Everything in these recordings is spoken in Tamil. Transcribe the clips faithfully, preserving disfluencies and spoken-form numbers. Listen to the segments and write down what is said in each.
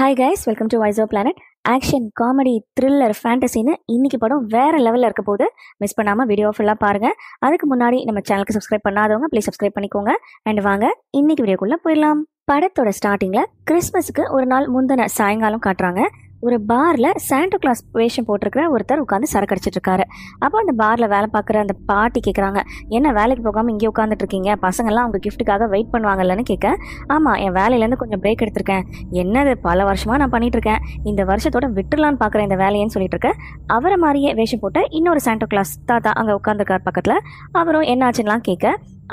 Hi guys, welcome to visor planet. Action, comedy, thriller, ஃபேண்டசின்னு இன்றைக்கி படம் வேறு லெவலில் இருக்க போது. மிஸ் பண்ணாமல் வீடியோ ஃபுல்லாக பாருங்கள். அதுக்கு முன்னாடி நம்ம சேனலுக்கு சப்ஸ்கிரைப் பண்ணாதவங்க ப்ளீஸ் சப்ஸ்கிரைப் பண்ணிக்கோங்க. அண்ட் வாங்க இன்றைக்கி வீடியோக்குள்ளே போயிடலாம். படத்தோட ஸ்டார்டிங்கில் கிறிஸ்மஸுக்கு ஒரு நாள் முந்தின சாயங்காலம் காட்டுறாங்க. ஒரு பாரில் சாண்டா கிளாஸ் வேஷம் போட்டிருக்கிற ஒருத்தர் உட்காந்து சரக்கு அடிச்சிட்டு இருக்காரு. அப்போ அந்த பாரில் வேலை பார்க்குற அந்த பாட்டி கேட்குறாங்க, என்ன வேலைக்கு போகாமல் இங்கே உட்காந்துட்டு இருக்கீங்க, பசங்கள்லாம் அவங்க கிஃப்ட்டுக்காக வெயிட் பண்ணுவாங்கல்லன்னு கேட்க, ஆமாம் என் வேலையிலேருந்து கொஞ்சம் பிரேக் எடுத்திருக்கேன், என்னது பல வருஷமாக நான் பண்ணிட்டு இருக்கேன், இந்த வருஷத்தோட விட்டுலான்னு பார்க்குறேன் இந்த வேலையன்னு சொல்லிட்டு இருக்கேன். அவரை மாதிரியே வேஷம் போட்ட இன்னொரு சாண்டா கிளாஸ் தாத்தா அங்கே உட்காந்துருக்கார் பக்கத்தில். அவரும் என்ன ஆச்சுன்னெலாம் கேட்க,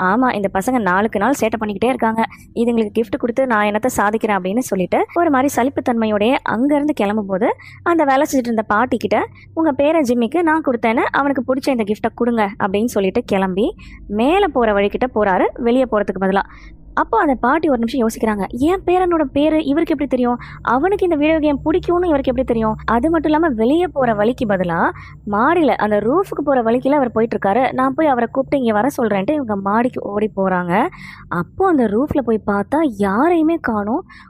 ஆமாம் இந்த பசங்க நாளுக்கு நாள் சேட்டை பண்ணிக்கிட்டே இருக்காங்க, இதுங்களுக்கு கிஃப்ட் கொடுத்து நான் என்னத்தை சாதிக்கிறேன் அப்படின்னு சொல்லிட்டு ஒரு மாதிரி சலிப்புத்தன்மையோடைய அங்கேருந்து கிளம்பும் போது அந்த வேலை செஞ்சுட்டு இருந்த பாட்டிக்கிட்ட, உங்கள் பேரை ஜிம்மிக்கு நான் கொடுத்தேன்னு அவனுக்கு பிடிச்ச இந்த கிஃப்டை கொடுங்க அப்படின்னு சொல்லிட்டு கிளம்பி மேலே போகிற வழிகிட்ட போகிறாரு. வெளியே போகிறதுக்கு பதிலாக அப்போ அந்த பாட்டி ஒரு நிமிஷம் யோசிக்கிறாங்க, என் பேரனோட பேர் இவருக்கு எப்படி தெரியும், அவனுக்கு இந்த வீடியோ கேம் பிடிக்கும்னு இவருக்கு எப்படி தெரியும், அது மட்டும் இல்லாமல் வெளியே போகிற வழிக்கு பதிலாக மாடியில் அந்த ரூஃபுக்கு போகிற வழிக்கில் அவர் போயிட்டுருக்காரு, நான் போய் அவரை கூப்பிட்டு இங்கே வர சொல்கிறேன்ட்டு இவங்க மாடிக்கு ஓடி போகிறாங்க. அப்போது அந்த ரூஃபில் போய் பார்த்தா யாரையுமே காணும்.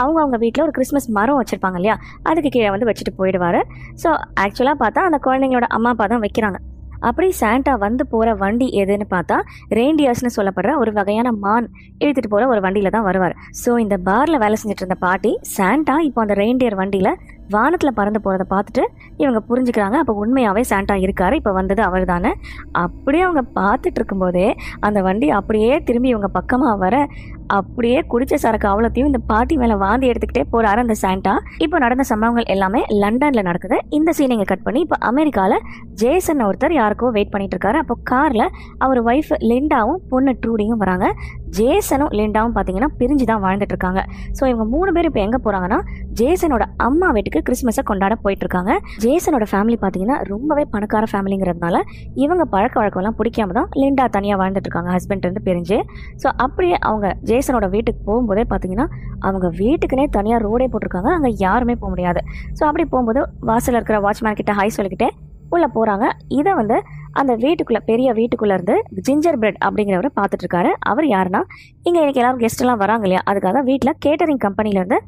அவங்க அவங்க வீட்டில் ஒரு கிறிஸ்மஸ் மரம் வச்சிருப்பாங்க இல்லையா, அதுக்கு கீழே வந்து வச்சுட்டு போயிடுவாரு. ஸோ ஆக்சுவலாக பார்த்தா அந்த குழந்தைங்களோட அம்மா அப்பா தான் வைக்கிறாங்க. அப்படி சாண்டா வந்து போகிற வண்டி எதுன்னு பார்த்தா ரெயின்டியர்ஸ்னு சொல்லப்படுற ஒரு வகையான மான் இழுத்துட்டு போகிற ஒரு வண்டியில் தான் வருவார். ஸோ இந்த பாரில் வேலை செஞ்சுட்டு இருந்த பாட்டி சாண்டா இப்போ அந்த ரெயின்டியர் வண்டியில் வானத்தில் பறந்து போகிறத பார்த்துட்டு இவங்க புரிஞ்சுக்கிறாங்க, அப்போ உண்மையாகவே சாண்டா இருக்கார், இப்போ வந்தது அவர் தானே. அப்படியே அவங்க பார்த்துட்டு இருக்கும்போதே அந்த வண்டி அப்படியே திரும்பி இவங்க பக்கமாக வர அப்படியே குடிச்ச சரக்கு அவ்வளோத்தையும் இந்த பாட்டி மேலே வாந்தி எடுத்துக்கிட்டே போகிறாரு அந்த சாண்டா. இப்போ நடந்த சம்பவங்கள் எல்லாமே லண்டனில் நடக்குது. இந்த சீனைங்க கட் பண்ணி இப்போ அமெரிக்காவில் ஜேசன் ஒருத்தர் யாருக்கோ வெயிட் பண்ணிட்டு இருக்காரு. அப்போ காரில் அவர் ஒய்ஃப் லிண்டாவும் பொண்ணு ட்ரூடியும் வராங்க. ஜேசனும் லிண்டாவும் பார்த்தீங்கன்னா பிரிஞ்சு தான் வாழ்ந்துட்டு இருக்காங்க. ஸோ இவங்க மூணு பேர் இப்போ எங்கே போகிறாங்கன்னா ஜேசனோட அம்மா வீட்டுக்கு கிறிஸ்மஸை கொண்டாட போயிட்டு இருக்காங்க. ஜேசனோட ஃபேமிலி பார்த்தீங்கன்னா ரொம்பவே பணக்கார ஃபேமிலிங்கிறதுனால இவங்க பழக்க வழக்கம்லாம் பிடிக்காம தான் லிண்டா தனியாக வாழ்ந்துட்டு இருக்காங்க ஹஸ்பண்ட் இருந்து பிரிஞ்சு. ஸோ அப்படியே அவங்க ஜேசனோட வீட்டுக்கு போகும்போதே பார்த்தீங்கன்னா அவங்க வீட்டுக்குன்னே தனியாக ரோடே போட்டிருக்காங்க, அங்கே யாருமே போக முடியாது. ஸோ அப்படி போகும்போது வாசலில் இருக்கிற வாட்ச்மேன் கிட்ட ஹாய் சொல்லிக்கிட்டே உள்ளே போகிறாங்க. இதை வந்து அந்த வீட்டுக்குள்ளே பெரிய வீட்டுக்குள்ளே இருந்து ஜிஞ்சர் பிரெட் அப்படிங்கிறவரை பார்த்துட்ருக்காரு. அவர் யாருன்னா, இங்கே எனக்கு எல்லாரும் கெஸ்ட்டெல்லாம் வராங்க இல்லையா, அதுக்காக வீட்டில் கேட்டரிங் கம்பெனிலேருந்து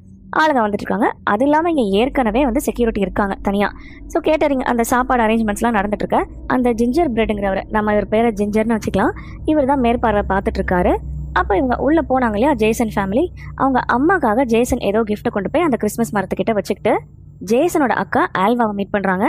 ஆளுங்க வந்துட்டுருக்காங்க. அது இல்லாமல் இங்கே ஏற்கனவே வந்து செக்யூரிட்டி இருக்காங்க தனியாக. ஸோ கேட்டரிங் அந்த சாப்பாடு அரேஞ்ச்மெண்ட்ஸ்லாம் நடந்துட்டுருக்கு. அந்த ஜிஞ்சர் பிரெட்டுங்கிறவர், நம்ம இவர் பேரை ஜிஞ்சர்னு வச்சுக்கலாம், இவர் தான் மேற்பார்வை பார்த்துட்ருக்காரு. அப்போ இவங்க உள்ளே போனாங்க இல்லையா ஜேசன் ஃபேமிலி, அவங்க அம்மாக்காக ஜேசன் ஏதோ கிஃப்ட்டை கொண்டு போய் அந்த கிறிஸ்மஸ் மரத்துக்கிட்ட வச்சுக்கிட்டு ஜேசனோட அக்கா ஆல்வாவை மீட் பண்ணுறாங்க.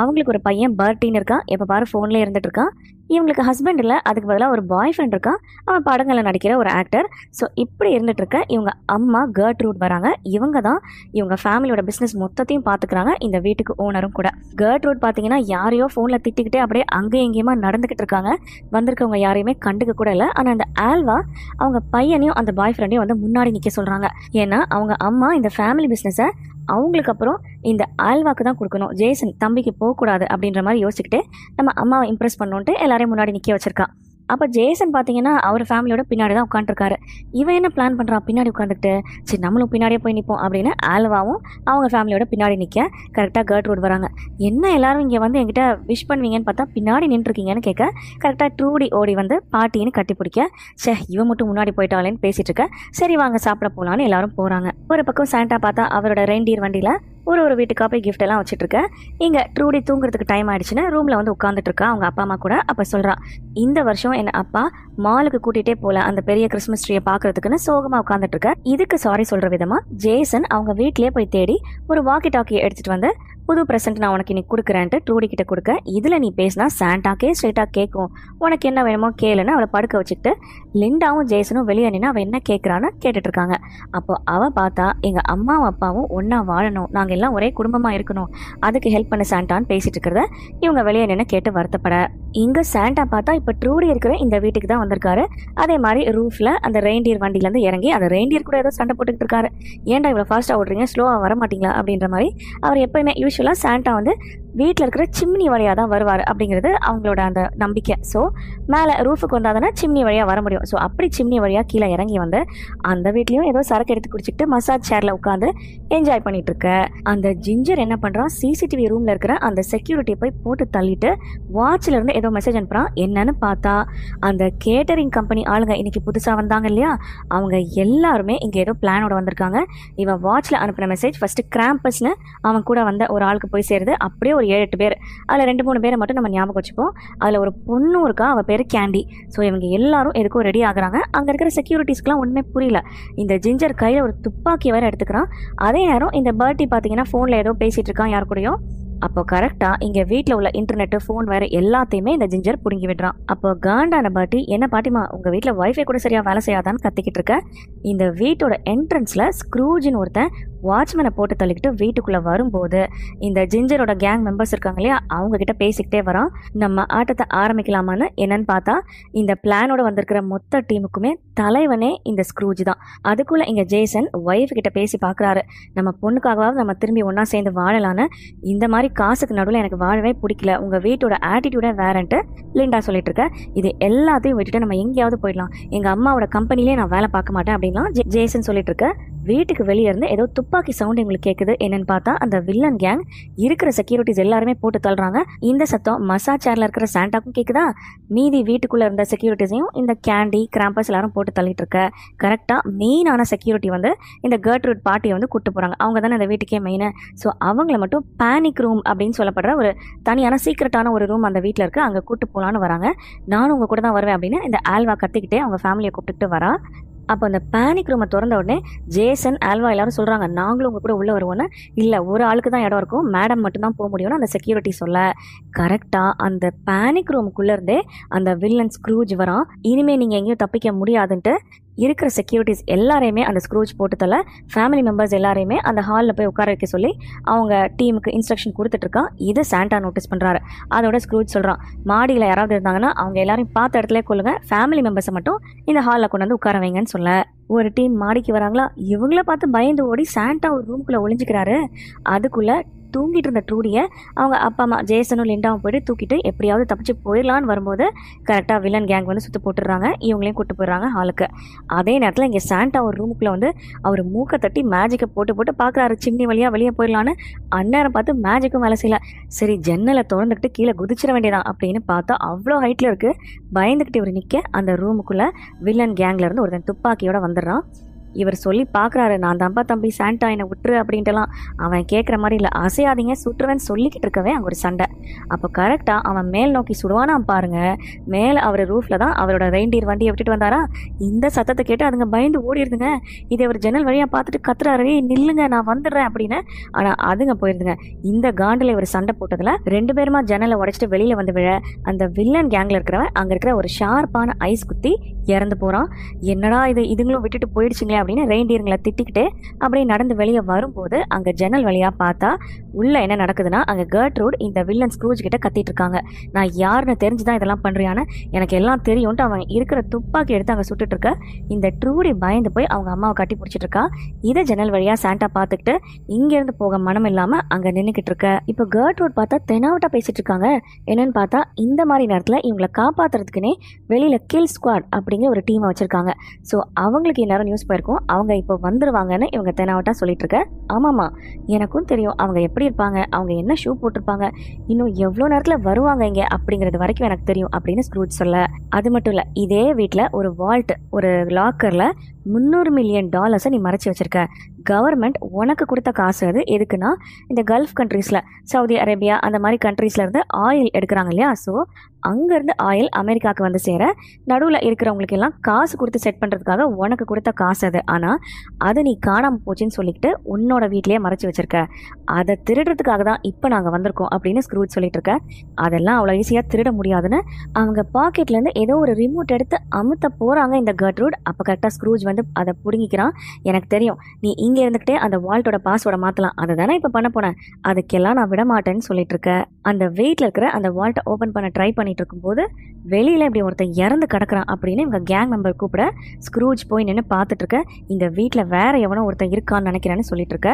அவங்களுக்கு ஒரு பையன் பர்ட்டின்னு இருக்கான், எப்போ பாரு ஃபோன்லேயே இருந்துகிட்டு இருக்கான். இவங்களுக்கு ஹஸ்பண்ட் இல்லை, அதுக்கு பதிலாக ஒரு பாய் ஃப்ரெண்ட் இருக்கான், அவன் படங்களில் நடிக்கிற ஒரு ஆக்டர். ஸோ இப்படி இருந்துகிட்டு இருக்க இவங்க அம்மா கர்ட்ரூட் வராங்க. இவங்க தான் இவங்க ஃபேமிலியோட பிஸ்னஸ் மொத்தத்தையும் பார்த்துக்கிறாங்க, இந்த வீட்டுக்கு ஓனரும் கூட. கர்ட்ரூட் பார்த்தீங்கன்னா யாரையோ ஃபோனில் திட்டிக்கிட்டே அப்படியே அங்கே எங்கேயுமா நடந்துக்கிட்டு இருக்காங்க, வந்திருக்கவங்க யாரையுமே கண்டுக்க கூட இல்லை. ஆனால் அந்த ஆல்வா அவங்க பையனையும் அந்த பாய் ஃப்ரெண்டையும் வந்து முன்னாடி நிற்க சொல்கிறாங்க. ஏன்னா அவங்க அம்மா இந்த ஃபேமிலி பிஸ்னஸை அவங்களுக்கு அப்புறம் இந்த ஆல்வாக்கு தான் கொடுக்கணும், ஜேசன் தம்பிக்கு போகக்கூடாது அப்படின்ற மாதிரி யோசிச்சுக்கிட்டு நம்ம அம்மாவை இம்ப்ரெஸ் பண்ணோன்ட்டு எல்லாரையும் முன்னாடி நிற்க வச்சிருக்கான். அப்போ ஜேசன் பார்த்தீங்கன்னா அவர் ஃபேமிலியோட பின்னாடி தான் உட்காந்துருக்காரு. இவன் என்ன பிளான் பண்ணுறான், பின்னாடி உட்காந்துக்கிட்டு சரி நம்மளும் பின்னாடியே போய் நிற்போம் அப்படின்னு ஆல்வாவும் அவங்க ஃபேமிலியோட பின்னாடி நிற்க கரெக்டாக கர்ட்ரூட் வராங்க. என்ன எல்லாரும் இங்கே வந்து என்கிட்ட விஷ் பண்ணுவீங்கன்னு பார்த்தா பின்னாடி நின்றுருக்கீங்கன்னு கேட்க கரெக்டாக ட்ரூடி ஓடி வந்து பாட்டின்னு கட்டி பிடிக்க, சே இவன் மட்டும் முன்னாடி போயிட்டாலேன்னு பேசிகிட்டு இருக்க சரி வாங்க சாப்பிட போகலான்னு எல்லாரும் போகிறாங்க. ஒரு பக்கம் சாண்டா பார்த்தா அவரோட ரெயின்டியர் வண்டியில் ஒரு ஒரு வீட்டுக்காக போய் கிஃப்ட் எல்லாம் வச்சுட்ருக்கேன். இங்கே ட்ரூடி தூங்குறதுக்கு டைம் ஆகிடுச்சுன்னு ரூமில் வந்து உட்காந்துட்ருக்கா அவங்க அப்பா அம்மா கூட. அப்போ சொல்கிறான், இந்த வருஷம் என் அப்பா மாலுக்கு கூட்டிகிட்டே போகல அந்த பெரிய கிறிஸ்மஸ் ட்ரீயை பார்க்குறதுக்குன்னு சோகமாக உட்காந்துட்ருக்க. இதுக்கு சாரி சொல்கிற விதமாக ஜேசன் அவங்க வீட்டிலே போய் தேடி ஒரு வாக்கி டாக்கியை எடுத்துகிட்டு வந்து புது ப்ரெசென்ட் நான் உனக்கு இன்னைக்கு கொடுக்குறேன்ட்டு ட்ரூடி கிட்ட கொடுக்க, இதில் நீ பேசினா சாண்டாக்கே ஸ்ட்ரெயிட்டாக கேட்கும், உனக்கு என்ன வேணுமோ கேளுன்னு அவளை படுக்க வச்சுக்கிட்டு லிண்டாவும் ஜேசனும் வெளியே நின்று அவள் என்ன கேட்குறான்னு கேட்டுட்ருக்காங்க. அப்போ அவள் பார்த்தா எங்கள் அம்மாவும் அப்பாவும் ஒன்றா வாழணும், நாங்கள் எல்லாம் ஒரே குடும்பமாக இருக்கணும், அதுக்கு ஹெல்ப் பண்ண சாண்டான்னு பேசிகிட்டு இருக்கிறத இவங்க வெளியே நின்று கேட்டு வருத்தப்பட இங்கே சாண்டா பார்த்தா இப்போ ட்ரூடி இருக்கிற இந்த வீட்டுக்கு தான் வந்திருக்காரு. அதே மாதிரி ரூஃபில் அந்த ரெயின்டியர் வண்டியிலேருந்து இறங்கி அந்த ரெயின்டியர் கூட ஏதோ சண்டை போட்டுக்கிட்டு இருக்காரு. ஏன்டா இவ்வளோ ஃபாஸ்ட்டாக ஓடுறீங்க, ஸ்லோவாக வர மாட்டிங்களா அப்படின்ற மாதிரி. அவர் எப்போயுமே யூஸ்வலாக சாண்டா வந்து வீட்டில் இருக்கிற சிம்னி வழியாக தான் வருவார் அப்படிங்கிறது அவங்களோட அந்த நம்பிக்கை. ஸோ மேலே ரூஃபுக்கு வந்தாதானே சிம்னி வழியாக வர முடியும். ஸோ அப்படி சிம்னி வழியாக கீழே இறங்கி வந்து அந்த வீட்லேயும் ஏதோ சரக்கு எடுத்து குடிச்சிட்டு மசாஜ் சேரில் உட்காந்து என்ஜாய் பண்ணிட்டு இருக்க அந்த ஜிஞ்சர் என்ன பண்ணுறான், சிசிடிவி ரூமில் இருக்கிற அந்த செக்யூரிட்டியை போய் போட்டு தள்ளிட்டு வாட்சிலேருந்து ஏதோ மெசேஜ் அனுப்புகிறான். என்னன்னு பார்த்தா அந்த கேட்டரிங் கம்பெனி ஆளுங்க இன்னைக்கு புதுசாக வந்தாங்க இல்லையா, அவங்க எல்லாருமே இங்கே ஏதோ பிளானோட வந்திருக்காங்க. இவன் வாட்சில் அனுப்பின மெசேஜ் ஃபஸ்ட்டு கிராம்பஸ்னு அவன் கூட வந்த ஒரு ஆளுக்கு போய் சேருது. அப்படியே ஒரு ஏழு எட்டு பேர், அதில் ரெண்டு மூணு பேரை மட்டும் நம்ம ஞாபகம் வச்சுப்போம். அதில் ஒரு பொண்ணு இருக்கா, அவள் பேர் கேண்டி. ஸோ இவங்க எல்லாரும் எதுக்கும் ரெடி ஆகுறாங்க. அங்கே இருக்கிற செக்யூரிட்டிஸ்க்குலாம் ஒன்றுமே புரியல. இந்த ஜிஞ்சர் கையில் ஒரு துப்பாக்கி வேறு எடுத்துக்கிறான். அதே நேரம் இந்த பர்ட்டி பார்த்தீங்கன்னா ஃபோனில் ஏதோ பேசிகிட்டு இருக்கான் யார் கூடயும். அப்போ கரெக்டாக இங்கே வீட்டில் உள்ள இன்டர்நெட்டு ஃபோன் வேறு எல்லாத்தையுமே இந்த ஜிஞ்சர் பிடுங்கி விடுறான். அப்போ காண்டான பாட்டி, என்ன பாட்டிமா உங்கள் வீட்டில் ஒய்ஃபை கூட சரியாக வேலை செய்யாதான்னு கத்திக்கிட்டு இருக்க. இந்த வீட்டோட என்ட்ரன்ஸில் ஸ்க்ரூஜின்னு ஒருத்தன் வாட்ச்மேனை போட்டு தள்ளிக்கிட்டு வீட்டுக்குள்ளே வரும்போது இந்த ஜிஞ்சரோட கேங் மெம்பர்ஸ் இருக்காங்க இல்லையா, அவங்கக்கிட்ட பேசிக்கிட்டே வரான். நம்ம ஆட்டத்தை ஆரம்பிக்கலாமான்னு என்னன்னு பார்த்தா இந்த பிளானோட வந்திருக்கிற மொத்த டீமுக்குமே தலைவனே இந்த ஸ்க்ரூஜ் தான். அதுக்குள்ளே இங்கே ஜேசன் ஒய்ஃப்கிட்ட பேசி பார்க்குறாரு, நம்ம பொண்ணுக்காகவாவது நம்ம திரும்பி ஒன்றா சேர்ந்து வாழலான்னு. இந்த மாதிரி காசுக்கு நடுவில் எனக்கு வாழவே பிடிக்கல, உங்கள் வீட்டோட ஆட்டிடியூடே வேறன்ட்டு லிண்டா சொல்லிட்டு இருக்க. இது எல்லாத்தையும் விட்டுட்டு நம்ம எங்கேயாவது போயிடலாம், எங்கள் அம்மாவோட கம்பெனிலே நான் வேலை பார்க்க மாட்டேன் அப்படின்லாம் ஜேசன் சொல்லிட்டு இருக்க. வீட்டுக்கு வெளியே இருந்து ஏதோ துப்பாக்கி சவுண்ட் எங்களுக்கு கேட்குது. என்னன்னு பார்த்தா அந்த வில்லன் கேங் இருக்கிற செக்யூரிட்டிஸ் எல்லாருமே போட்டு தள்ளுறாங்க. இந்த சத்தம் மசாஜ் சேர்ல இருக்கிற சாண்டாக்கும் கேட்குதா, மீதி வீட்டுக்குள்ளே இருந்த செக்யூரிட்டிஸையும் இந்த கேண்டி கிராம்பஸ் எல்லாரும் போட்டு தள்ளிட்டு இருக்க. கரெக்டாக மெயினான செக்யூரிட்டி வந்து இந்த கர்ட்ரூட் பாட்டியை வந்து கூப்பிட்டு போகிறாங்க. அவங்க தானே அந்த வீட்டுக்கே மெயினு. ஸோ அவங்கள மட்டும் பேனிக் ரூம் அப்படின்னு சொல்லப்படுற ஒரு தனியான சீக்ரெட்டான ஒரு ரூம் அந்த வீட்டில் இருக்குது, அங்கே கூப்பிட்டு போகலான்னு வராங்க. நானும் உங்கள் கூட தான் வருவேன் அப்படின்னு இந்த ஆல்வா கத்திக்கிட்டே அவங்க ஃபேமிலியை கூப்பிட்டுட்டு வரா. அப்போ அந்த பேனிக் ரூமை திறந்த உடனே ஜேசன் ஆல்வா எல்லாரும் சொல்கிறாங்க, நாங்களும் உங்கள் கூட உள்ளே வருவோன்னு. இல்லை, ஒரு ஆளுக்கு தான் இடம் இருக்கும், மேடம் மட்டும்தான் போக முடியும்னு அந்த செக்யூரிட்டி சொல்ல, கரெக்டாக அந்த பேனிக் ரூமுக்குள்ளேருந்தே அந்த வில்லன் ஸ்க்ரூஜ் வரான். இனிமேல் நீங்கள் எங்கேயும் தப்பிக்க முடியாதுன்ட்டு இருக்கிற செக்யூரிட்டிஸ் எல்லாரையுமே அந்த ஸ்க்ரூஜ் போட்டு தள்ள ஃபேமிலி மெம்பர்ஸ் எல்லாரையுமே அந்த ஹாலில் போய் உட்கார வைக்க சொல்லி அவங்க டீமுக்கு இன்ஸ்ட்ரக்ஷன் கொடுத்துட்ருக்கான். இதை சாண்டா நோட்டீஸ் பண்ணுறாரு. அதோட ஸ்க்ரூஜ் சொல்கிறான், மாடியில் யாராவது இருந்தாங்கன்னா அவங்க எல்லாரையும் பார்த்த இடத்துல கொள்ளுங்க, ஃபேமிலி மெம்பர்ஸை மட்டும் இந்த ஹாலில் கொண்டு வந்து உட்கார வைங்கன்னு சொல்ல, ஒரு டீம் மாடிக்கு வராங்களா. இவங்கள பார்த்து பயந்து ஓடி சாண்டா ஒரு ரூம்குள்ளே ஒளிஞ்சிக்கிறாரு. அதுக்குள்ளே தூங்கிட்டு இருந்த ட்ரூடியை அவங்க அப்பா அம்மா ஜேசனும் லிண்டாவும் போய்ட்டு தூக்கிட்டு எப்படியாவது தப்பிச்சு போயிடலான்னு வரும்போது கரெக்டாக வில்லன் கேங் வந்து சுற்று போட்டுடுறாங்க. இவங்களையும் கூப்பிட்டு போயிடுறாங்க ஹாலுக்கு. அதே நேரத்தில் இங்கே சாண்டா ஒரு ரூமுக்குள்ளே வந்து அவர் மூக்கை தட்டி மேஜிக்கை போட்டு போட்டு பார்க்குறாரு, சிம்னி வழியாக வெளியே போயிடலான்னு. அந்நேரம் பார்த்து மேஜிக்கும் வேலை செய்யலை. சரி ஜன்னலை திறந்துக்கிட்டு கீழே குதிச்சிட வேண்டியதான் அப்படின்னு பார்த்தா அவ்வளோ ஹைட்டில் இருக்குது. பயந்துக்கிட்டு இவர் நிற்க அந்த ரூமுக்குள்ளே வில்லன் கேங்லேருந்து ஒருத்தன் துப்பாக்கியோடு வந்துடுறான். இவர் சொல்லி பார்க்குறாரு, நான் தான்ப்பா தம்பி சாண்டா, என்னை விட்டுரு அப்படின்ட்டுலாம். அவன் கேட்குற மாதிரி இல்லை, அசையாதீங்க சுற்றுவேன்னு சொல்லிக்கிட்டு இருக்கவே அங்கே ஒரு சண்டை. அப்போ கரெக்டாக அவன் மேல் நோக்கி சுடுவானா பாருங்கள். மேலே அவர் ரூஃபில் தான் அவரோட ரெயின்டியர் வண்டியை விட்டுட்டு வந்தாரா. இந்த சத்தத்தை கேட்டு அதுங்க பயந்து ஓடிடுதுங்க. இதை அவர் ஜன்னல் வழியாக பார்த்துட்டு கத்துறாரு, நில்லுங்க நான் வந்துடுறேன் அப்படின்னு. ஆனால் அதுங்க போயிருதுங்க. இந்த காண்டில் இவர் சண்டை போட்டதில் ரெண்டு பேருமா ஜன்னலை உடச்சிட்டு வெளியில் வந்து விழ அந்த வில்லன் கேங்கில் இருக்கிறவன் அங்கே இருக்கிற ஒரு ஷார்ப்பான ஐஸ் குத்தி இறந்து போகிறான். என்னடா இது, இதுங்களும் விட்டுட்டு போயிடுச்சுங்களே அப்படின்னு ரெயின்டியர்களை திட்டிக்கிட்டே அப்படியே நடந்து வெளியே வரும்போது அங்கே ஜன்னல் வழியாக பார்த்தா உள்ள என்ன நடக்குதுன்னா அங்கே கர்ட்ரூட் இந்த வில்லன் ஸ்க்ரூஜ் கிட்ட கத்திட்டு இருக்காங்க. நான் யாருன்னு தெரிஞ்சுதான் இதெல்லாம் பண்ணுறியான்னு, எனக்கு எல்லாம் தெரியும்ட்டு அவன் இருக்கிற துப்பாக்கி எடுத்து அங்கே சுட்டுட்டு இருக்க இந்த ட்ரூடி பயந்து போய் அவங்க அம்மாவை கட்டி பிடிச்சிட்டு இருக்கா. இதை ஜன்னல் வழியாக சாண்டா பார்த்துக்கிட்டு இங்கேருந்து போக மனம் இல்லாமல் அங்கே நின்றுக்கிட்டு இருக்க. இப்போ கர்ட்ரூட் பார்த்தா தெனாவட்டா பேசிட்டு இருக்காங்க. என்னன்னு பார்த்தா இந்த மாதிரி நேரத்தில் இவங்களை காப்பாற்றுறதுக்குன்னே வெளியில் கில் ஸ்குவாட் அப்படிங்கிற ஒரு டீமை வச்சிருக்காங்க. ஸோ அவங்களுக்கு எல்லாரும் நியூஸ் போயிருக்கும், அவங்க இப்போ வந்துருவாங்கன்னு இவங்க தெனாவட்டா சொல்லிட்டு இருக்க. ஆமாமா எனக்கும் தெரியும் அவங்க எப்படி இருப்பாங்க, அவங்க என்ன ஷூ போட்டிருப்பாங்க, இன்னும் எவ்வளோ நேரத்தில் வருவாங்க இங்கே அப்படிங்கிறது வரைக்கும் எனக்கு தெரியும் அப்படின்னு ஸ்க்ரூஜ் சொல்ல. அது மட்டும் இல்லை, இதே வீட்டில் ஒரு வால்ட் ஒரு லாக்கரில் முந்நூறு மில்லியன் டாலர்ஸை நீ மறைச்சி வச்சிருக்க. கவர்மெண்ட் உனக்கு கொடுத்த காசு அது. எதுக்குன்னா இந்த கல்ஃப் கண்ட்ரீஸில் சவுதி அரேபியா அந்த மாதிரி கண்ட்ரீஸில் இருந்து ஆயில் எடுக்கிறாங்க இல்லையா. ஸோ அங்கேருந்து ஆயில் அமெரிக்காவுக்கு வந்து சேர நடுவில் இருக்கிறவங்களுக்கு எல்லாம் காசு கொடுத்து செட் பண்ணுறதுக்காக உனக்கு கொடுத்த காசு அது. ஆனால் அதை நீ காணாமல் போச்சுன்னு சொல்லிக்கிட்டு உன்னோட வீட்டிலேயே மறைச்சி வச்சிருக்க. அதை திருடுறதுக்காக தான் இப்போ நாங்கள் வந்திருக்கோம் அப்படின்னு ஸ்க்ரூஜ் சொல்லிட்டு இருக்க. அதெல்லாம் அவ்வளோ ஈஸியாக திருட முடியாதுன்னு அவங்க பாக்கெட்லேருந்து ஏதோ ஒரு ரிமோட் எடுத்து அமுத்த போகிறாங்க இந்த கர்ட்ரூட். அப்போ கரெக்டாக ஸ்க்ரூஜ் வந்து அதை பிடுங்கிக்கிறான். எனக்கு தெரியும் நீ நீங்கள் இருந்துக்கிட்டே அந்த வால்ட்டோட பாஸ்வேர்டை மாற்றலாம். அதை தானே இப்போ பண்ண போனேன். அதுக்கெல்லாம் நான் விட மாட்டேன்னு சொல்லிட்டு இருக்கேன். அந்த வெயிட்டில் இருக்கிற அந்த வால்ட்டை ஓப்பன் பண்ண ட்ரை பண்ணிட்டு இருக்கும்போது வெளியில் இப்படி ஒருத்தர் இறந்து கிடக்கிறான் அப்படின்னு இவங்க கேங் மெம்பர் கூப்பிட ஸ்க்ரூஜ் போய் நின்று பார்த்துட்டு இருக்க இந்த வீட்டில் வேறு எவனோ ஒருத்தர் இருக்கான்னு நினைக்கிறேன்னு சொல்லிட்டு இருக்க